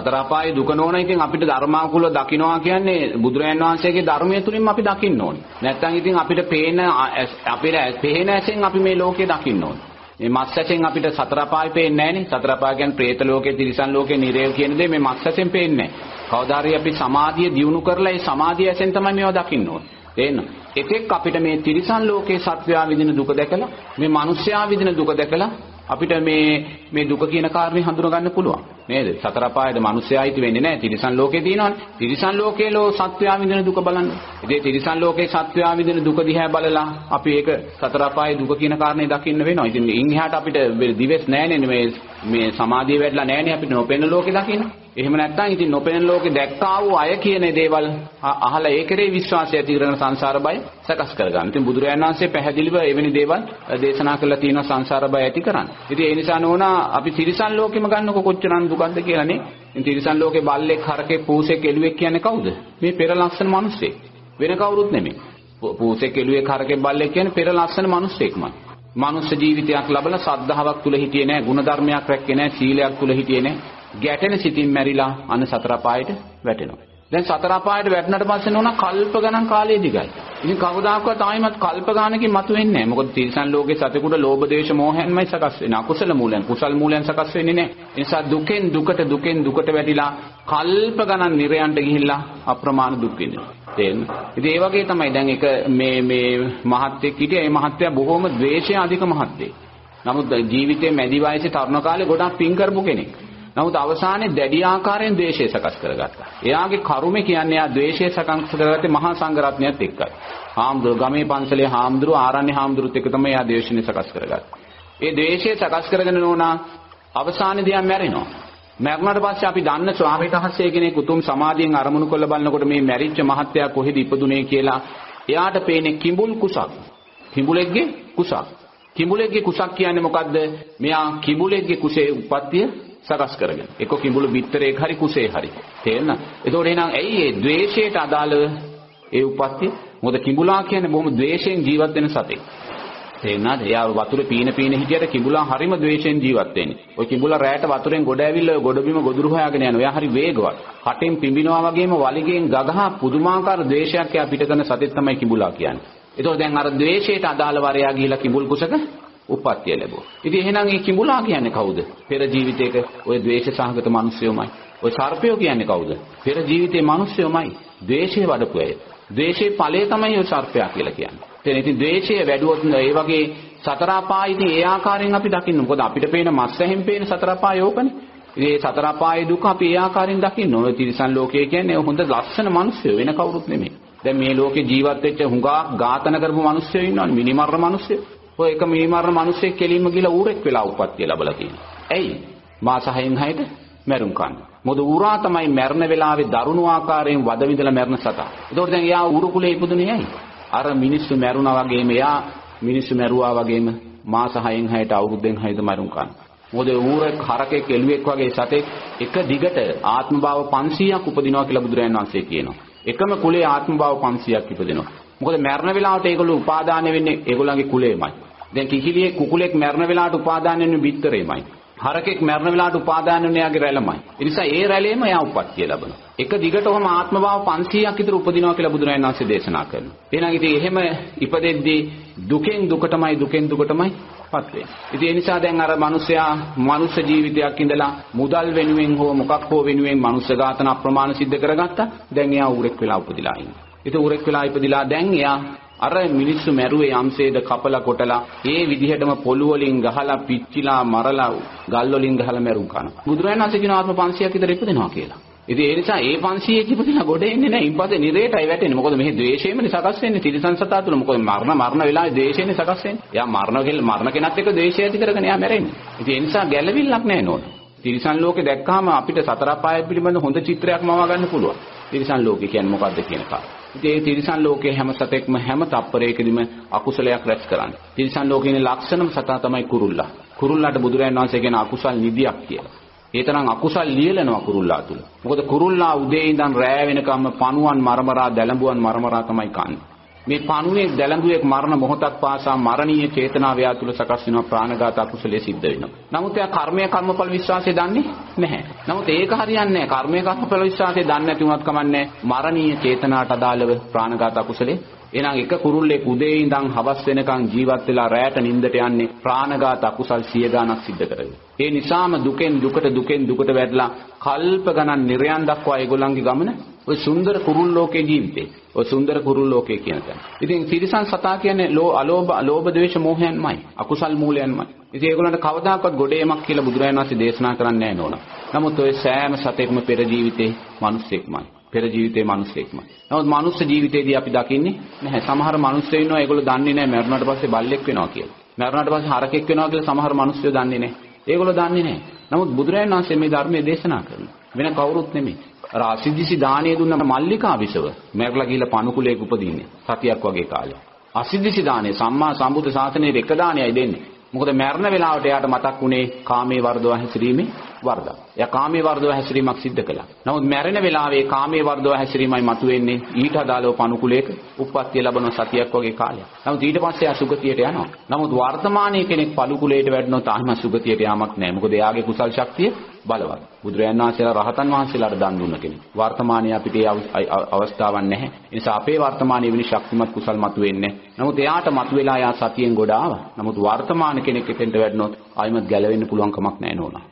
සතර අපායේ දුක නොවන ඉතින් අපිට ධර්මානුකූලව දකින්නවා කියන්නේ බුදුරයන් වහන්සේගේ ධර්මයේ තුලින්ම අපි දකින්න ඕනේ. නැත්නම් ඉතින් අපිට පේන අපිට පේන ඇසෙන් අපි මේ ලෝකේ දකින්න ඕනේ. මේ මස් ඇසෙන් අපිට සතර අපාය පේන්නේ නැහනේ. සතර අපාය කියන්නේ പ്രേත ලෝකේ, තිරිසන් ලෝකේ, නිරේල් කියන දේ මේ මස් ඇසෙන් පේන්නේ නැහැ. කවදා හරි අපි සමාධිය දියුණු කරලා ඒ සමාධිය ඇසෙන් තමයි මේවා දකින්න ඕනේ. එන්න. ඒකෙක් අපිට මේ තිරිසන් ලෝකේ සත්වයා විඳින දුක දැකලා, මේ මිනිස්යා විඳින දුක දැකලා අපිට මේ දුක කියන කාරණේ හඳුනා ගන්න පුළුවන් නේද? සතර පායේද මිනිස්යායිති වෙන්නේ නැහැ. තිරිසන් ලෝකේ තියෙනවානේ. තිරිසන් ලෝකේ සත්වයා විඳින දුක බලන්න. ඉතින් තිරිසන් ලෝකේ සත්වයා විඳින දුක දිහා බලලා අපි ඒක සතර පායේ දුක කියන කාරණේ දකින්න වෙනවා. ඉතින් ඉන් එහාට අපිට දිවෙස් නැහැනේ මේ සමාධිය වැඩිලා නැහැනේ අපිට නොපෙනෙන ලෝකේ දකින්න. එහෙම නැත්නම් ඉතින් නොපෙනෙන ලෝකේ දැක්කා වූ අය කියන දේවල් අහලා ඒ කෙරේ විශ්වාසය ඇති කරගෙන සංසාර බය සකස් කරගන්න. ඉතින් බුදුරජාණන් වහන්සේ පැහැදිලිව එවැනි දේවල් දේශනා කරලා තියෙනවා සංසාර බය ඇති කරන්න. ඉතින් ඒ නිසා නෝනා අපි තිරිසන් ලෝකෙම ගන්නකො කොච්චරක් දුකක්ද කියලානේ. ඉතින් තිරිසන් ලෝකේ බල්ලෙක්, හරකෙක්, පූසෙක්, එළුවෙක් කියන්නේ කවුද? මේ පෙර ලක්ෂණ මිනිස්සෙක්. වෙන කවුරුත් නෙමෙයි. පූසෙක්, එළුවෙක්, හරකෙක්, බල්ලෙක් කියන්නේ පෙර ලක්ෂණ මිනිස්සෙක්මයි. මනුස්ස ජීවිතයක් ලැබලා සද්ධාාවක් තුල හිටියේ නැහැ, ගුණධර්මයක් රැක්කේ නැහැ, සීලයක් තුල හිටියේ නැහැ. ගැටෙන සිතින් මැරිලා අන්න සතර අපායට වැටෙනවා. දැන් සතර අපායට වැටුණාට පස්සේ නෝනා කල්ප ගණන් කාලය දිගයි. ඉතින් කවදාකවත් ආයෙමත් කල්ප ගණනකින් මතුවෙන්නේ නැහැ. මොකද තිරිසන් ලෝකේ සතෙකුට ලෝභ, ද්වේෂ, මෝහයන්මයි සකස් වෙන්නේ. අකුසල මූලයන්, කුසල් මූලයන් සකස් වෙන්නේ නැහැ. ඒ නිසා දුකෙන් දුකට වැටිලා කල්ප ගණන් නිරයන්ට ගිහිල්ලා අප්‍රමාණ දුක් විඳිනවා. තේන්න. ඉතින් ඒ වගේ තමයි දැන් එක මේ මහත්යෙක් හිටියා. ඒ මහත්යා බොහොම ද්වේෂය අධික මහත්යෙක්. නමුත් ජීවිතේ මැදි වයසේ තරුණ කාලේ ගොඩක් පින් කරපු කෙනෙක්. නමුත් අවසානයේ දැඩි ආකාරයෙන් ද්වේෂය සකස් කරගත්තා. එයාගේ කර්මය කියන්නේ ආ ද්වේෂය සකස් කරගත්තේ මහා සංඝරත්නයත් එක්කයි. හාමුදුරුවෝ ගමේ පන්සලේ හාමුදුරුවෝ ආරණ්‍ය හාමුදුරුවොත් එක්ක තමයි එයා ද්වේෂය සකස් කරගත්තේ. ඒ ද්වේෂය සකස් කරගෙන නෝනා අවසානයේදී මැරෙනවා. මැරුණාට පස්සේ අපි දන්න ස්වාමීන් වහන්සේ කෙනෙක් උතුම් සමාධියෙන් අරමුණු කරලා බලනකොට මේ මැරිච්ච මහත්තයා කොහෙද ඉපදුනේ කියලා එයාට පේන්නේ කිඹුල් කුසක්. කිඹුලෙක්ගේ කුසක්. කිඹුලෙක්ගේ කුසක් කියන්නේ මොකද්ද? මෙයා කිඹුලෙක්ගේ කුසේ උප්පත්තිය සකස් කරගෙන එක කිඹුළු බිත්තරේක හරි කුසේ හරි තේන්න. ඒතකොට එහෙනම් ඇයි මේ ද්වේෂයට අදාළව ඒ උප්පත්ති? මොකද කිඹුලා කියන්නේ බොහොම ද්වේෂයෙන් ජීවත් වෙන සතෙක්. තේන්නාද? එයා වතුරේ පීන හිටියට කිඹුලා හරිම ද්වේෂයෙන් ජීවත් වෙන්නේ. ওই කිඹුලා රැයට වතුරෙන් ගොඩ ඇවිල්ලා ගොඩබිම ගොදුරු හොයාගෙන යනවා. එයා හරි වේගවත්. කටෙන් පිඹිනවා වගේම වලිගෙන් ගගහා පුදුමාකාර ද්වේෂයක් එයා පිට කරන සතෙක් තමයි කිඹුලා කියන්නේ. ඒතකොට දැන් අර ද්වේෂයට අදාළව එයා ගිහිලා කිඹුල් කුසක උප්පත්තිය ලැබුවා. ඉතින් එහෙනම් මේ කිඹුලා කියන්නේ කවුද? පෙර ජීවිතයක ওই ද්වේෂ සහගත මිනිස්සයෝමයි. ওই සර්පයෝ කියන්නේ කවුද? පෙර ජීවිතේ මිනිස්සයෝමයි. ද්වේෂය වඩපු අය. ද්වේෂයේ ඵලය තමයි ওই සර්පයා කියලා කියන්නේ. එතන ඉතින් ද්වේෂය වැඩුවොත් ඒ වගේ සතර අපාය ඉතින් ඒ ආකාරයෙන් අපි දකින්න. මොකද අපිට පේන මස් ඇහෙන් පේන සතර අපාය ඕකනේ. ඉතින් මේ සතර අපායේ දුක අපි ඒ ආකාරයෙන් දකින්න. ඔය තිරිසන් ලෝකය කියන්නේ හොඳ ලස්සන මිනිස්සයෝ වෙන කවුරුත් නෙමෙයි. දැන් මේ ලෝකේ ජීවත් වෙච්ච හුඟා ඝාතන කරපු මිනිස්සයෝ ඉන්නවනේ. මිනිමර්ර මිනිස්සයෝ. ඔය එක මිනිමරණ මිනිස්සෙක් කෙලින්ම ගිහලා ඌරෙක් වෙලා උපත්ති ලැබලා තියෙනවා. ඇයි? මාස 6න් 6ට මැරුම් කන්න. මොකද ඌරා තමයි මැරෙන වෙලාවේ දරුණු ආකාරයෙන් වද විඳලා මැරෙන සතා. ඒතකොට දැන් එයා ඌරු කුලේ ඉපදුනේ ඇයි? අර මිනිස්සු මැරුණා වගේම එයා මිනිස්සු මැරුවා වගේම මාස 6න් 6ට අවුරුද්දෙන් 6ට මැරුම් කන්න. මොකද ඌරෙක්, හරකෙක්, එළුවෙක් වගේ සතෙක් එක දිගට ආත්ම භාව 500ක් උපදිනවා කියලා බුදුරජාණන් වහන්සේ කියනවා. එකම කුලේ ආත්ම භාව 500ක් ඉපදිනවා. මොකද මැරෙන වෙලාවට ඒගොල්ලෝ උපාදාන වෙන්නේ ඒගොල්ලන්ගේ කුලෙමයි. දැන් කිහිලියේ කුකුලෙක් මැරෙන වෙලාවට උපාදාන වෙන්නේ බිත්තරේමයි. හරකෙක් මැරෙන වෙලාවට උපාදාන වෙන්නේ යාගේ රැළමයි. ඒ නිසා ඒ රැළේම එයා උප්පත්තිය ලබනවා. එක දිගටම ආත්මභාව 500ක් විතර උපදිනවා කියලා බුදුරජාණන් වහන්සේ දේශනා කරනවා. එහෙනම් ඉතින් එහෙම ඉපදෙද්දී දුකෙන් දුකටමයි පත් වෙන්නේ. ඉතින් ඒ නිසා දැන් අර මිනිස්සයා මනුස්ස ජීවිතයක් ඉඳලා මුදල් වෙනුවෙන් හෝ මොකක් හෝ වෙනුවෙන් මනුස්ස ඝාතන අප්‍රමාණ සිද්ධ කරගත්තා. දැන් එයා ඌරෙක් වෙලා උපදිලා ඉන්නේ. ඒක ඌරෙක් වෙලා ඉපදිලා දැන් එයා අර මිනිස්සු මැරුවේ යම්සේද කපලා කොටලා ඒ විදිහටම පොළු වලින් ගහලා පිච්චිලා මරලා ගල් වලින් ගහලා මැරුම් කරනවා. බුදුරජාණන් වහන්සේ කියන ආත්ම 500ක් විතර ඉපදෙනවා කියලා. ඉතින් ඒ නිසා ඒ 500 ඉපදෙලා ගොඩ එන්නේ නැහැ. ඉන්පස්සේ නිරේටයි වැටෙන්නේ. මොකද මෙහි ද්වේෂයෙන්ම සකස් වෙන්නේ තිරිසන් සතා තුළ. මොකද මරණ වෙලාවේ ද්වේෂයෙන් සකස් වෙන්නේ. එයා මරණ කෙනත් එක්ක ද්වේෂය ඇති කරගෙන එයා මැරෙන්නේ. ඉතින් ඒ නිසා ගැළවිල්ලක් නැහැ නෝන. තිරිසන් ලෝකේ දැක්කාම අපිට සතර පාය පිළිබඳ හොඳ චිත්‍රයක් මවා ගන්න පුළුවන්. තිරිසන් ලෝකේ කියන්නේ මොකක්ද කියන එක. ඒ තිරිසන් ලෝකයේ හැම සතෙක්ම හැම තප්පරයකදීම අකුසලයක් රැස් කරන්නේ. තිරිසන් ලෝකයේ ලක්ෂණම සතා තමයි කුරුල්ලා. කුරුල්ලාට බුදුරජාණන් වහන්සේ කියන අකුසල් නිදියක් කියලා. ඒ තරම් අකුසල් ලියලනවා කුරුල්ලා තුල. මොකද කුරුල්ලා උදේ ඉඳන් රෑ වෙනකම්ම පණුවන් මරමරා දැලඹුවන් මරමරා තමයි කන්නේ. මේ පණුවේ දැලඳුවෙක් මරණ මොහොතක් පාසා මරණීය චේතනා ව්‍යාතුල සකස් වෙනවා ප්‍රාණඝාත අකුසලයේ සිද්ධ වෙනවා. නමුත් එයා කර්මය කර්මඵල විශ්වාසය දන්නේ නැහැ. නමුත් ඒක හරියන්නේ නැහැ. කර්මය කර්මඵල විශ්වාසය දන්නේ නැති වුණත් කමන්නේ මරණීය චේතනාට අදාළව ප්‍රාණඝාත අකුසලයේ. එහෙනම් එක කුරුල්ලෙක් උදේ ඉඳන් හවස වෙනකන් ජීවත් වෙලා රැයට නිින්දට යන්නේ ප්‍රාණඝාත අකුසල් 100 ගණක් සිද්ධ කරගෙන. ඒ නිසාම දුකෙන් දුකට වැටලා කල්ප ගණන් නිර්යන් දක්වා ඒගොල්ලන්ගේ ගමන ඔය සුන්දර කුරුල්ලෝකේ ජීවිතේ ඔය සුන්දර කුරුල්ලෝකේ කියන තැන. ඉතින් තිරිසන් සතා කියන්නේ අලෝභ ද්වේෂ මෝහයන්මයි අකුසල් මූලයන්මයි. ඉතින් ඒගොල්ලන්ට කවදාකවත් ගොඩේමක් කියලා බුදුරජාණන් වහන්සේ දේශනා කරන්නේ නැහැ නෝන. නමුත් ඔය සෑම සතෙක්ම පෙර ජීවිතේ මිනිස්සෙක්මයි. පෙර ජීවිතේ මිනිස්සෙක්මයි. නමුත් මිනිස් ජීවිතේදී අපි දකින්නේ නැහැ සමහර මිනිස්සු ඉන්නවා ඒගොල්ලෝ දන්නේ නැහැ මරුණාට පස්සේ බල්ලෙක් වෙනවා කියලා. මරුණාට පස්සේ හරකෙක් වෙනවා කියලා සමහර මිනිස්සු දන්නේ නැහැ. ඒගොල්ලෝ දන්නේ නැහැ. නමුත් බුදුරජාණන් වහන්සේ මේ ධර්මයේ දේශනා කරනවා. වෙන කවුරුත් නෙමෙයි. අසිද්ධිසි දාණය දුන්නම මල්ලිකා විසව මැරලා ගිහලා පණුකුලයක උපදින්නේ සතියක් වගේ කාලයක්. අසිද්ධිසි දාණය සම්මා සම්බුද්ධ ශාසනයේ එක දාණයයි දෙන්නේ. මොකද මැරෙන වෙලාවට එයාට මතක් වුණේ කාමයේ වර්ධව හැසිරීමේ වර්ධන. එයා කාමයේ වර්ධව හැසිරීමක් සිද්ධ කළා. නමුත් මැරෙන වෙලාවේ කාමයේ වර්ධව හැසිරීමයි මතුවෙන්නේ ඊට අදාළව පණුකුලයක උප්පත්තිය ලැබෙන සතියක් වගේ කාලයක්. නමුත් ඊට පස්සේ එයා සුගතියට යනවා. නමුත් වර්තමානයේ කෙනෙක් පණුකුලයට වැටෙනොත් ආයිම සුගතියට යාමක් නැහැ. මොකද එයාගේ කුසල් ශක්තිය බලවත්. බුදුරජාණන් වහන්සේලා රහතන් වහන්සේලාට දන් දුන්න කෙනෙක්. වර්තමානයේ අපිට ඒ අවස්ථාවක් නැහැ. ඒ නිසා අපේ වර්තමානයේ වෙන ශක්තිමත් කුසල් මතුවෙන්නේ නැහැ. නමුත් එයාට මතුවෙලා යා සතියෙන් ගොඩ ආවා. නමුත් වර්තමාන කෙනෙක් එතෙන්ට වැටෙනොත් ආයිමත් ගැලවෙන්න පුළුවන් කමක් නැහැ නෝනා.